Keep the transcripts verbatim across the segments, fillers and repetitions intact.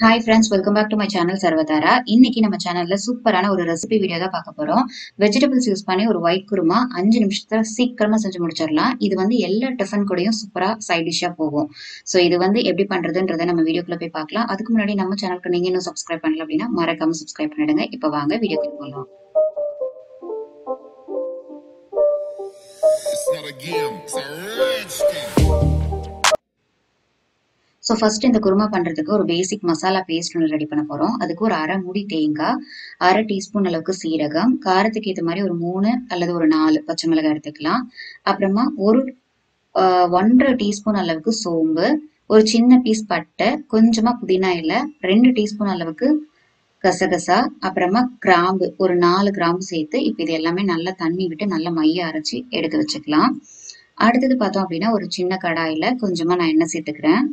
Hi friends, welcome back to my channel Sarvatara. இன்னைக்கு நம்ம சேனல்ல சூப்பரான ஒரு ரெசிபி வீடியோ தான் பார்க்க போறோம். வெஜிடபிள்ஸ் யூஸ் பண்ணி ஒரு ஒயிட் குருமா அஞ்சு நிமிஷத்துல சீக்கிரமா செஞ்சு முடிச்சிரலாம். இது வந்து எல்லா டிஃபன் கூடயும் சூப்பரா சைடு டிஷ்ஷா போகும். சோ இது வந்து எப்படி பண்றதுன்றதை நம்ம வீடியோக்குள்ள போய் பார்க்கலாம். அதுக்கு முன்னாடி நம்ம சேனலுக்கு நீங்க இன்னும் சப்ஸ்கிரைப் பண்ணல அப்படினா மறக்காம சப்ஸ்கிரைப் பண்ணிடுங்க. இப்போ வாங்க வீடியோக்குள்ள போலாம். It's not a game, it's a rich game. So first இந்த குருமா பண்றதுக்கு ஒரு பேசிக் மசாலா பேஸ்ட் ஒன்று ரெடி பண்ண போறோம். அதுக்கு ஒரு அரை மூடி தேங்காய், அரை டீஸ்பூன் அளவுக்கு சீரகம், காரத்துக்கு ஏற்ற மாதிரி ஒரு மூணு அல்லது ஒரு நாலு பச்சை மிளகாய் எடுத்துக்கலாம். அப்புறமா ஒரு ஒன்றரை டீஸ்பூன் அளவுக்கு சோம்பு, ஒரு சின்ன பீஸ் பட்டை, கொஞ்சமா புதினா இலை, ரெண்டு டீஸ்பூன் அளவுக்கு கசகசா, அப்புறமா கிராம்பு ஒரு நாலு கிராம்பு சேர்த்து இப்போ இது எல்லாமே நல்லா தண்ணி விட்டு நல்லா மைய அரைச்சி எடுத்து வச்சுக்கலாம். அடுத்தது பார்த்தோம் அப்படின்னா ஒரு சின்ன கடாயில கொஞ்சமா நான் எண்ணெய் சேர்த்துக்கிறேன்.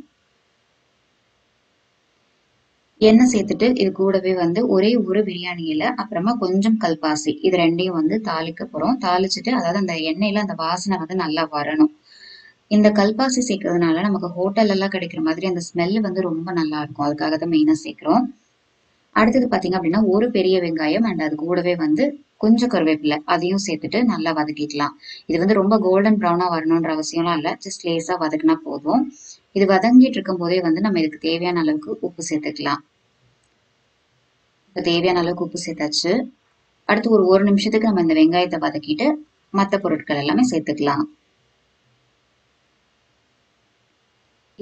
எண்ணெய் சேர்த்துட்டு இது கூடவே வந்து ஒரே ஒரு பிரியாணி இலை, அப்புறமா கொஞ்சம் கல்பாசி, இது ரெண்டையும் வந்து தாளிக்க போறோம். தாளிச்சுட்டு அதாவது அந்த எண்ணெயில அந்த வாசனை வந்து நல்லா வரணும். இந்த கல்பாசி சேர்க்கறதுனால நமக்கு ஹோட்டல் எல்லாம் கிடைக்கிற மாதிரி அந்த ஸ்மெல் வந்து ரொம்ப நல்லா இருக்கும். அதுக்காக தான் மெயினா சேர்க்கிறோம். அடுத்தது பாத்தீங்க அப்படின்னா ஒரு பெரிய வெங்காயம் அண்ட் அது கூடவே வந்து கொஞ்சம் கருவேப்பிலை அதையும் சேர்த்துட்டு நல்லா வதக்கிக்கலாம். இது வந்து ரொம்ப கோல்டன் ப்ரௌனா வரணும்ன்ற அவசியம்லாம் இல்லை, ஜஸ்ட் லேஸா வதக்கினா போதும். இது வதங்கிட்டு இருக்கும் போதே வந்து நம்ம இதுக்கு தேவையான அளவுக்கு உப்பு சேர்த்துக்கலாம். இப்போ தேவையான அளவுக்கு உப்பு சேர்த்தாச்சு. அடுத்து ஒரு ஒரு நிமிஷத்துக்கு நம்ம இந்த வெங்காயத்தை வதக்கிட்டு மற்ற பொருட்கள் எல்லாமே சேர்த்துக்கலாம்.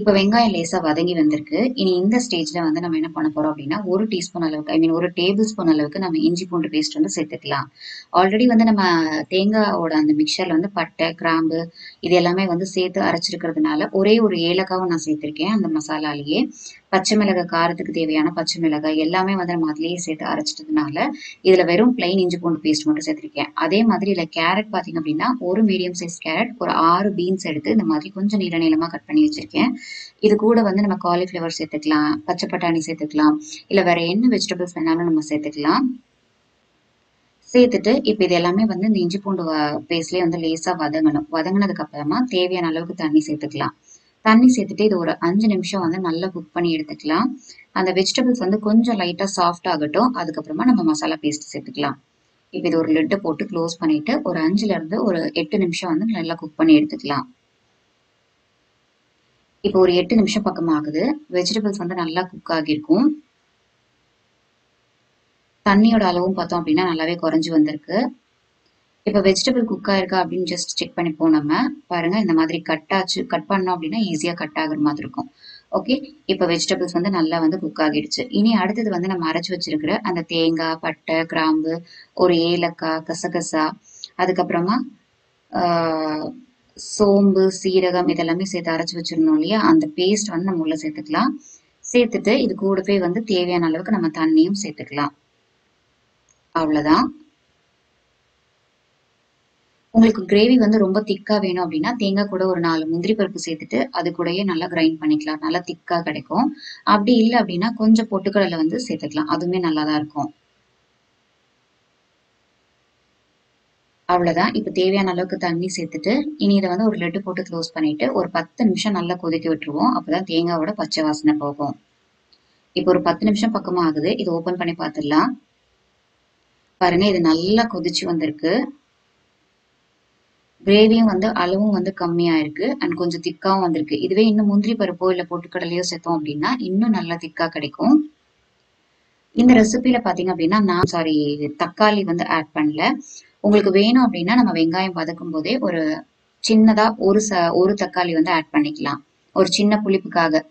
இப்போ வெங்காயம் லேசா வதங்கி வந்திருக்கு. இனி இந்த ஸ்டேஜ்ல வந்து நம்ம என்ன பண்ண போறோம் அப்படின்னா ஒரு டீஸ்பூன் அளவுக்கு ஐ மீன் ஒரு டேபிள் ஸ்பூன் அளவுக்கு நம்ம இஞ்சி பூண்டு பேஸ்ட் வந்து சேர்த்துக்கலாம். ஆல்ரெடி வந்து நம்ம தேங்காயோட அந்த மிக்சர்ல வந்து பட்டை கிராம்பு இது எல்லாமே வந்து சேர்த்து அரைச்சிருக்கிறதுனால ஒரே ஒரு ஏலக்காவும் நான் சேர்த்திருக்கேன். அந்த மசாலாலேயே பச்சை மிளகாய் காரத்துக்கு தேவையான பச்சை மிளகாய் எல்லாமே வந்து நம்ம அதுலேயே சேர்த்து அரைச்சிட்டதுனால இதுல வெறும் பிளைன் இஞ்சி பூண்டு பேஸ்ட் மட்டும் சேர்த்திருக்கேன். அதே மாதிரி இதுல கேரட் பாத்தீங்க அப்படின்னா ஒரு மீடியம் சைஸ் கேரட், ஒரு ஆறு பீன்ஸ் எடுத்து இந்த மாதிரி கொஞ்சம் நீள நீளமா கட் பண்ணி வச்சிருக்கேன். இது கூட வந்து நம்ம காலிஃபிளவர் சேர்த்துக்கலாம், பச்சை பட்டாணி சேர்த்துக்கலாம், இல்ல வேற என்ன வெஜிடபிள்ஸ் வேணாலும் நம்ம சேர்த்துக்கலாம். சேர்த்துட்டு இப்ப இது எல்லாமே வந்து இந்த இஞ்சி பூண்டு பேஸ்ட்லயே வந்து லேசா வதங்கணும். வதங்கினதுக்கு அப்புறமா தேவையான அளவுக்கு தண்ணி சேர்த்துக்கலாம். தண்ணி சேர்த்துட்டு இது ஒரு அஞ்சு நிமிஷம் வந்து நல்லா குக் பண்ணி எடுத்துக்கலாம். அந்த வெஜிடபிள்ஸ் வந்து கொஞ்சம் லைட்டா சாஃப்ட் ஆகட்டும். அதுக்கப்புறமா நம்ம மசாலா பேஸ்ட் சேர்த்துக்கலாம். இப்ப இது ஒரு லிட்டை போட்டு க்ளோஸ் பண்ணிட்டு ஒரு அஞ்சுல இருந்து ஒரு எட்டு நிமிஷம் வந்து நல்லா குக் பண்ணி எடுத்துக்கலாம். இப்போ ஒரு எட்டு நிமிஷம் பக்கம் ஆகுது. வெஜிடபிள்ஸ் வந்து நல்லா குக் ஆகிருக்கும். தண்ணியோட அளவும் பார்த்தோம் அப்படின்னா நல்லாவே குறைஞ்சி வந்திருக்கு. இப்போ வெஜிடபிள் குக் ஆயிருக்கா அப்படின்னு ஜஸ்ட் செக் பண்ணி போனோம்னா பாருங்க இந்த மாதிரி கட் ஆச்சு. கட் பண்ணோம் அப்படின்னா ஈஸியா கட் ஆகுற மாதிரி இருக்கும். ஓகே, இப்போ வெஜிடபிள்ஸ் வந்து நல்லா வந்து குக் ஆகிடுச்சு. இனி அடுத்தது வந்து நம்ம அரைச்சி வச்சிருக்கிற அந்த தேங்காய் பட்டை கிராம்பு ஒரு ஏலக்காய் கசகசா அதுக்கப்புறமா ஆஹ் சோம்பு சீரகம் இதெல்லாமே சேர்த்து அரைச்சி வச்சிருந்தோம் இல்லையா, அந்த பேஸ்ட் வந்து நம்ம உள்ள சேர்த்துக்கலாம். சேர்த்துட்டு இது கூடவே வந்து தேவையான அளவுக்கு நம்ம தண்ணியும் சேர்த்துக்கலாம். அவ்வளவுதான். உங்களுக்கு கிரேவி வந்து ரொம்ப திக்கா வேணும் அப்படின்னா தேங்காய் கூட ஒரு நாலு முந்திரி பருப்பு சேர்த்துட்டு அது கூடயே நல்லா கிரைண்ட் பண்ணிக்கலாம். நல்லா திக்கா கிடைக்கும். அப்படி இல்லை அப்படின்னா கொஞ்சம் பொட்டுக்கடலை வந்து சேர்த்துக்கலாம். அதுவுமே நல்லாதான் இருக்கும். அவ்வளவுதான். இப்ப தேவையான அளவுக்கு தண்ணி சேர்த்துட்டு இனி இதை வந்து ஒரு லெட்டு போட்டு க்ளோஸ் பண்ணிட்டு ஒரு பத்து நிமிஷம் நல்லா கொதிக்க விட்டுருவோம். அப்பதான் தேங்காவோட பச்சை வாசனை போகும். இப்போ ஒரு பத்து நிமிஷம் பக்கமா ஆகுது. இது ஓபன் பண்ணி பார்த்துடலாம். பாருங்க இது நல்லா கொதிச்சு வந்திருக்கு. கிரேவியும் வந்து அளவும் வந்து கம்மியா இருக்கு அண்ட் கொஞ்சம் திக்காவும் வந்திருக்கு. இதுவே இன்னும் முந்திரி பருப்போ இல்ல பொட்டுக்கடலையோ சேர்த்தோம் அப்படின்னா இன்னும் நல்லா திக்கா கிடைக்கும். இந்த ரெசிபியில பாத்தீங்க அப்படின்னா நான் சாரி தக்காளி வந்து ஆட் பண்ணல. உங்களுக்கு வேணும் அப்படின்னா நம்ம வெங்காயம் வதக்கும் போதே ஒரு சின்னதா ஒரு ச ஒரு தக்காளி வந்து ஆட் பண்ணிக்கலாம், ஒரு சின்ன புளிப்புக்காக.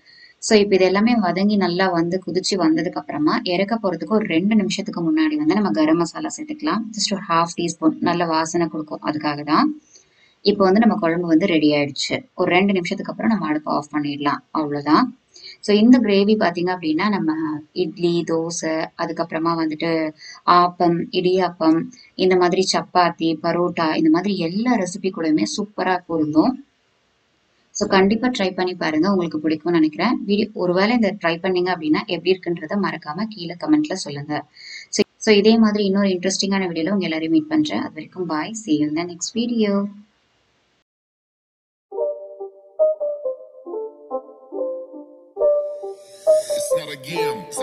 ஸோ இப்போ இது எல்லாமே வதங்கி நல்லா வந்து குதிச்சு வந்ததுக்கு அப்புறமா இறக்க போறதுக்கு ஒரு ரெண்டு நிமிஷத்துக்கு முன்னாடி வந்து நம்ம கரம் மசாலா சேர்த்துக்கலாம். ஜஸ்ட் ஒரு ஹாஃப் டீஸ்பூன், நல்ல வாசனை கொடுக்கும். அதுக்காக தான். இப்போ வந்து நம்ம குழம்பு வந்து ரெடி ஆயிடுச்சு. ஒரு ரெண்டு நிமிஷத்துக்கு அப்புறம் நம்ம அடுப்பு ஆஃப் பண்ணிடலாம். அவ்வளோதான். ஸோ இந்த கிரேவி பார்த்தீங்க அப்படின்னா நம்ம இட்லி தோசை அதுக்கப்புறமா வந்துட்டு ஆப்பம் இடியாப்பம் இந்த மாதிரி சப்பாத்தி பரோட்டா இந்த மாதிரி எல்லா ரெசிபி கூடயுமே சூப்பராக பொருந்தும். ஸோ கண்டிப்பாக ட்ரை பண்ணி பாருங்க, உங்களுக்கு பிடிக்கும்னு நினைக்கிறேன். வீடியோ ஒருவேளை இந்த ட்ரை பண்ணீங்க அப்படின்னா எப்படி இருக்குன்றத மறக்காம கீழே கமெண்ட்ல சொல்லுங்க. ஸோ ஸோ இதே மாதிரி இன்னொரு இன்ட்ரெஸ்டிங்கான வீடியோவில் உங்க எல்லாரையும் மீட் பண்றேன். அது வரைக்கும் பாய், see you in the next video. It's not start again.